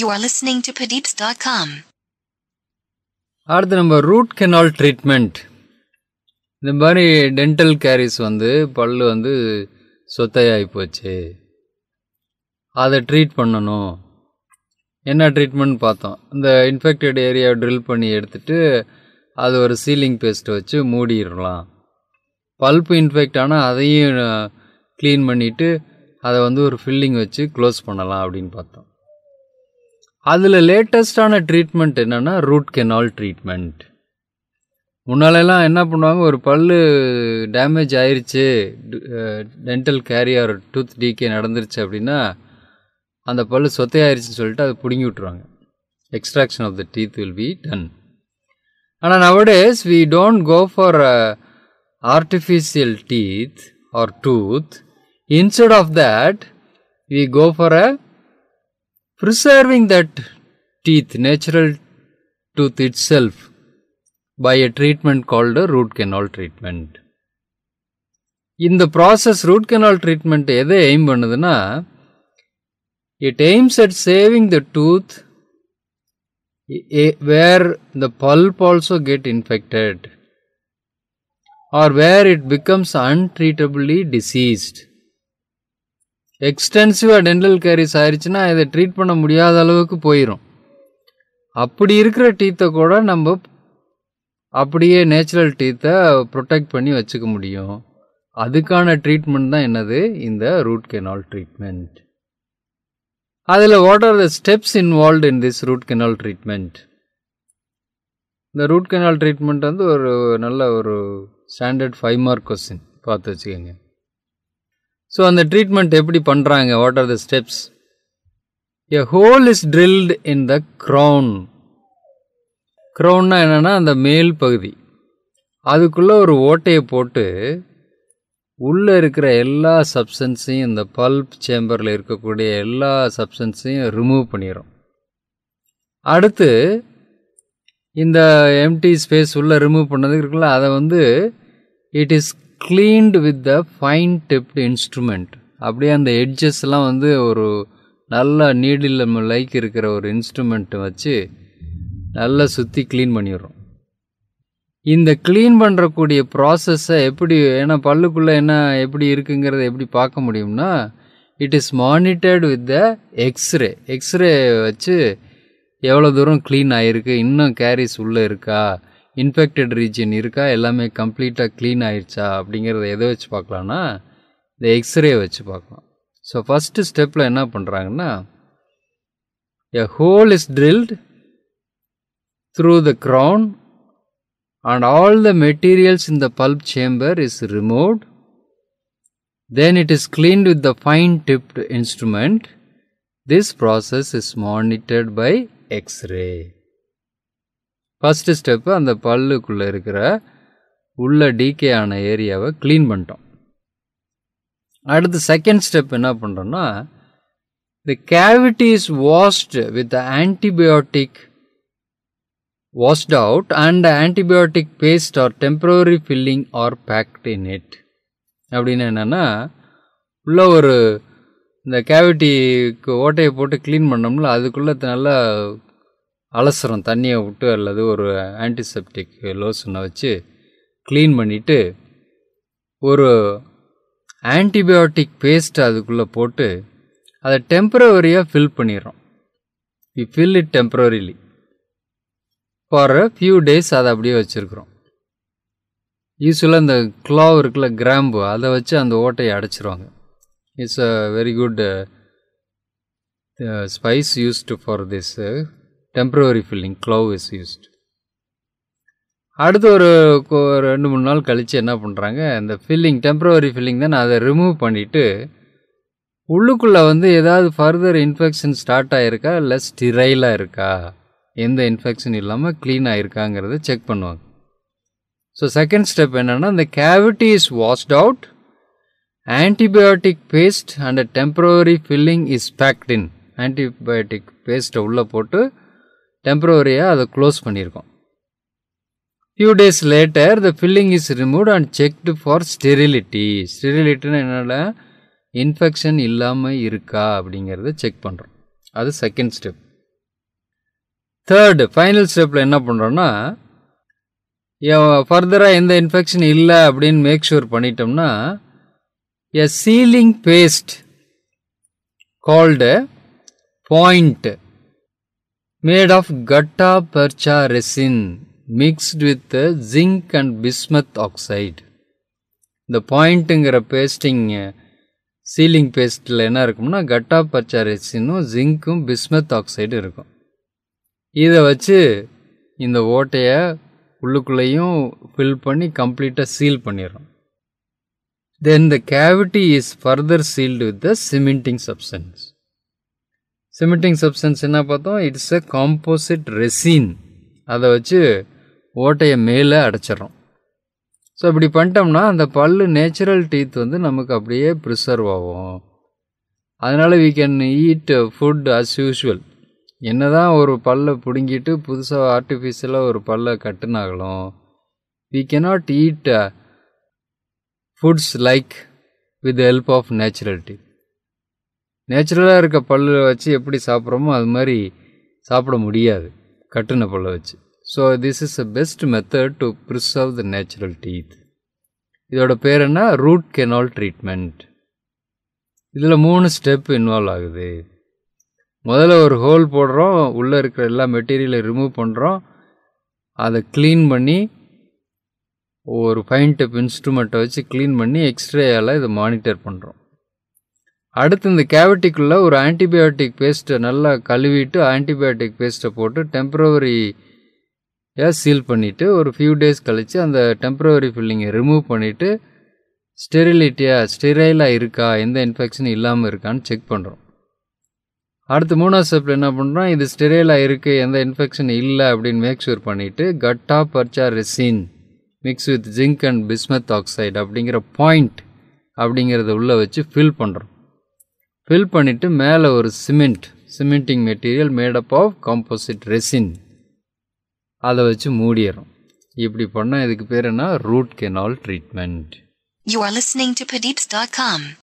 You are listening to Padeepz.com. At number root canal treatment. The body dental caries on the pallu on the sotaya poche. Other treat panano. Enna treatment patho. The infected area drill pani edutittu adu or sealing paste vachu moodirala. Pulp infect ana adhayum clean பண்ணிட்டு அதை வந்து ஒரு filling வச்சு close பண்ணலாம் அப்படினு பார்த்தோம். அதில் லேட்டஸ்டான ட்ரீட்மெண்ட் என்னன்னா ரூட் கெனால் ட்ரீட்மெண்ட். முன்னாலெல்லாம் என்ன பண்ணுவாங்க, ஒரு பல்லு டேமேஜ் ஆயிருச்சு, டென்டல் கேரியர் டூத் டீகே நடந்துருச்சு அப்படின்னா அந்த பல்லு சொத்தையாயிருச்சுன்னு சொல்லிட்டு அதை பிடுங்கி விட்டுருவாங்க. Extraction of the teeth will be done. ஆனால் nowadays we don't go for artificial teeth or tooth. Instead of that, we go for preserving that teeth, natural tooth itself, by a treatment called a root canal treatment. In the process, root canal treatment it aims at saving the tooth where the pulp also get infected or where it becomes untreatably diseased. எக்ஸ்டென்சிவாக dental caries ஆயிடுச்சுன்னா இதை treat பண்ண முடியாத அளவுக்கு போயிடும். அப்படி இருக்கிற டீத்தை கூட நம்ம அப்படியே நேச்சுரல் டீத்தை ப்ரொடெக்ட் பண்ணி வச்சுக்க முடியும். அதுக்கான ட்ரீட்மெண்ட் தான் என்னது, இந்த ரூட் கெனால் ட்ரீட்மெண்ட். அதில் what are the steps involved in this root canal treatment? இந்த ரூட் கெனால் ட்ரீட்மெண்ட் வந்து ஒரு நல்ல ஒரு ஸ்டாண்டர்ட் 5 மார்க் கொஸ்டின் பார்த்து வச்சுக்கோங்க. So, on the treatment, eppadi pandranga, what are the steps? A hole is drilled in the crown. Crown na enna, and the மேல் பகுதி, அதுக்குள்ள ஒரு ஓட்டையை போட்டு உள்ளே இருக்கிற எல்லா சப்ஸ்டன்ஸையும், இந்த பல்ப் சேம்பரில் இருக்கக்கூடிய எல்லா சப்ஸ்டன்ஸையும் ரிமூவ் பண்ணிடும். அடுத்து இந்த எம்டி ஸ்பேஸ் உள்ளே ரிமூவ் பண்ணதுக்கு இருக்குல்ல, அதை வந்து it is cleaned with the fine tipped instrument. அப்படியே அந்த எட்ஜஸ்லாம் வந்து ஒரு நல்ல நீடில் லைக் இருக்கிற ஒரு இன்ஸ்ட்ருமெண்ட்டை வச்சு நல்லா சுற்றி க்ளீன் பண்ணிடுறோம். இந்த க்ளீன் பண்ணுறக்கூடிய ப்ராசஸ்ஸை எப்படி, ஏன்னா பல்லுக்குள்ளே என்ன எப்படி இருக்குங்கிறத எப்படி பார்க்க முடியும்னா, it is monitored with the X-ray. X-ray வச்சு எவ்வளோ தூரம் க்ளீன் ஆகிருக்கு, இன்னும் கேரிஸ் உள்ளே இருக்கா, இன்ஃபெக்டட் ரீஜன் இருக்கா, எல்லாமே கம்ப்ளீட்டாக க்ளீன் ஆயிடுச்சா அப்படிங்கிறத எதை வச்சு பார்க்கலான்னா இந்த எக்ஸ்ரே வச்சு பார்க்கலாம். ஸோ ஃபஸ்ட்டு ஸ்டெப்பில் என்ன பண்ணுறாங்கன்னா, a hole is drilled through the crown and all the materials in the pulp chamber is removed. Then it is cleaned with the fine tipped instrument. This process is monitored by X-ray. First step, அந்த பல்லுக்குள்ளே இருக்கிற உள்ள decay ஆன ஏரியாவை clean பண்ணிட்டோம். அடுத்து second step என்ன பண்ணுறோன்னா, the cavity is washed with antibiotic, washed out and antibiotic paste or temporary filling R packed in it. அப்படின்னு என்னென்னா, உள்ள ஒரு இந்த கேவிட்டிக்கு ஓட்டையை போட்டு க்ளீன் பண்ணோம்ல, அதுக்குள்ளே நல்லா அலசுறோம் தண்ணியை விட்டு அல்லது ஒரு ஆன்டிசெப்டிக் லோஷனை வச்சு க்ளீன் பண்ணிவிட்டு ஒரு ஆன்டிபயோட்டிக் பேஸ்ட் அதுக்குள்ளே போட்டு அதை டெம்பரவரியாக ஃபில் பண்ணிடுறோம். We fill it temporarily for a few days. அதை அப்படியே வச்சுருக்குறோம். யூஸ்வலாக இந்த க்ளோவ் இருக்குல்ல, கிராம்பு, அதை வச்சு அந்த ஓட்டையை அடைச்சிருவாங்க. It's a very good spice used for this temporary filling. Clove is used. அடுத்து ஒரு 2-3 நாள் கழித்து என்ன பண்ணுறாங்க, இந்த ஃபில்லிங், டெம்பரரி ஃபில்லிங் தான், அதை ரிமூவ் பண்ணிவிட்டு உள்ளுக்குள்ளே வந்து ஏதாவது ஃபர்தர் இன்ஃபெக்ஷன் ஸ்டார்ட் ஆகிருக்கா, இல்லை ஸ்டிரைலாக இருக்கா, எந்த இன்ஃபெக்ஷன் இல்லாமல் க்ளீன் ஆகிருக்காங்கிறத செக் பண்ணுவாங்க. ஸோ செகண்ட் ஸ்டெப் என்னென்னா, இந்த cavity is washed out, antibiotic paste and temporary filling is packed in. Antibiotic பேஸ்ட்டை உள்ளே போட்டு டெம்பரரியாக அதை க்ளோஸ் பண்ணியிருக்கோம். Few days later the filling is removed and checked for sterility. ஸ்டெரிலிட்டின்னு என்னால் இன்ஃபெக்ஷன் இல்லாமல் இருக்கா அப்படிங்கிறத செக் பண்ணுறோம். அது second step. Third, final step la enna pandrona further ah endha infection illa appdin make sure panitomna a sealing paste called point made of gutta percha resin mixed with zinc and bismuth oxide. The point ingra pasting sealing paste la enna irukumna gutta percha resin zinc um bismuth oxide irukum. இதை வச்சு இந்த ஓட்டையை உள்ளுக்குள்ளேயும் fill பண்ணி கம்ப்ளீட்டாக seal பண்ணிடுறோம். Then the cavity is further sealed with the cementing substance. Cementing substance என்ன பார்த்தோம், it's a composite resin. அதை வச்சு ஓட்டையை மேலே அடைச்சிட்றோம். ஸோ இப்படி பண்ணிட்டோம்னா அந்த பல்லு நேச்சுரல் டீத் வந்து நமக்கு அப்படியே ப்ரிசர்வ் ஆகும். அதனால் we can eat food as usual. என்ன தான் ஒரு பல்லை பிடுங்கிட்டு புதுசாக ஆர்டிஃபிஷியலாக ஒரு பல்லை கட்டுனாலும் we cannot eat foods like with the help of natural teeth. நேச்சுரலாக இருக்க பல்லை வச்சு எப்படி சாப்பிட்றோமோ அது மாதிரி சாப்பிட முடியாது கட்டுன பல்லை வச்சு. So this is a best method to preserve the natural teeth. இதோட பேர் என்ன, ரூட் கெனால் ட்ரீட்மெண்ட். இதில் 3 ஸ்டெப் இன்வால்வ் ஆகுது. முதல்ல ஒரு ஹோல் போடுறோம், உள்ளே இருக்கிற எல்லா மெட்டீரியலை ரிமூவ் பண்ணுறோம், அதை க்ளீன் பண்ணி ஒரு ஃபைன் டிப் இன்ஸ்ட்ருமெண்ட்டை வச்சு க்ளீன் பண்ணி எக்ஸ்ரேயால் இதை மானிட்டர் பண்ணுறோம். அடுத்து இந்த கேவிட்டிக்குள்ளே ஒரு ஆன்டிபயோட்டிக் பேஸ்ட்டை நல்லா கழுவிட்டு ஆன்டிபயோட்டிக் பேஸ்ட்டை போட்டு டெம்பரவரியாக சீல் பண்ணிவிட்டு ஒரு ஃபியூ டேஸ் கழித்து அந்த டெம்பரவரி ஃபில்லிங்கை ரிமூவ் பண்ணிவிட்டு ஸ்டெரைலாக இருக்கா, எந்த இன்ஃபெக்ஷன் இல்லாமல் இருக்கான்னு செக் பண்ணுறோம். அடுத்து 3ஆவது ஸ்டெப்பில் என்ன பண்ணுறோம், இது ஸ்டெரைலாக இருக்குது, எந்த இன்ஃபெக்ஷன் இல்லை அப்படின்னு மேக் ஷூர் பண்ணிவிட்டு gutta percha resin mix with zinc and bismuth oxide அப்படிங்கிற பாயிண்ட் அப்படிங்கிறத உள்ளே வச்சு ஃபில் பண்ணுறோம். ஃபில் பண்ணிவிட்டு மேலே ஒரு cementing material made up of composite resin அதை வச்சு மூடிடுறோம். இப்படி பண்ணால் இதுக்கு பேர் என்ன, root canal treatment. You are listening to Padeepz.com.